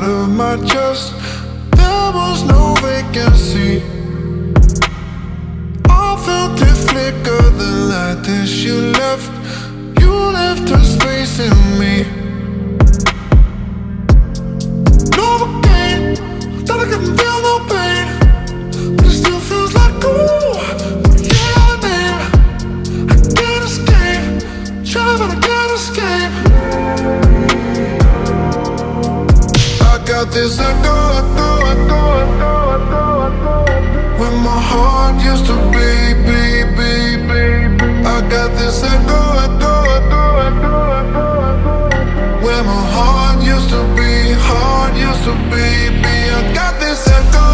out of my chest. There was no vacancy. I felt it flicker the light that you left. You left a space in me. No pain, that I can feel no pain, but it still feels like ooh, yeah, babe. I can't escape, try but I can't escape. Got this echo where my heart used to be. I got this echo where my heart used to be. I got this echo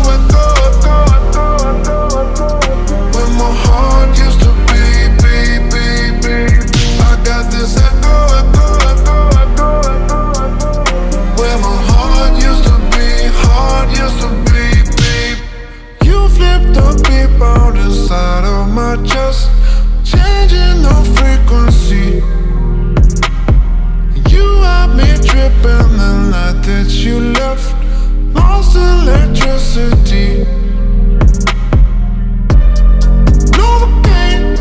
where my heart used to be. I got this echo where my heart used to be. You flipped the beat out inside of my chest, changing the frequency. You had me tripping the night that you left, lost electricity. No pain,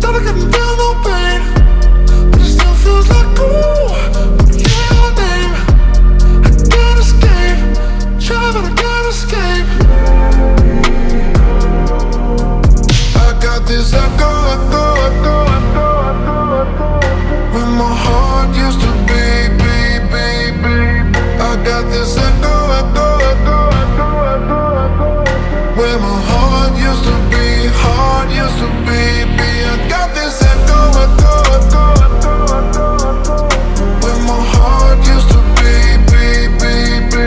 thought I couldn't feel no pain, but it still feels like ooh, yeah, babe. Try but I can't escape. I got this echo where my heart used to be. I got this echo where my heart used to be. I got this echo where my heart used to be.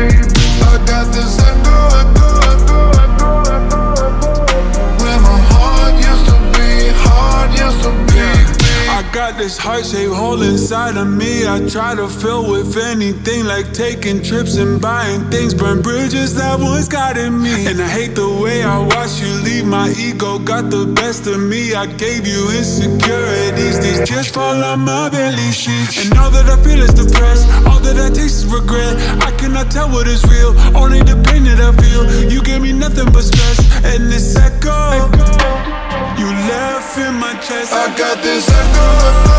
I got this echo where my heart used to be. I got this heart-shaped hole inside of me. I try to fill with anything, like taking trips and buying things. Burn bridges that once got in me, and I hate the way I watched you leave. My ego got the best of me. I gave you insecurities. These tears fall on my belly sheets, and all that I feel is depressed. All that I taste is regret. I cannot tell what is real, only the pain that I feel. You gave me nothing but stress, and this echo you left in my chest. I got this echo.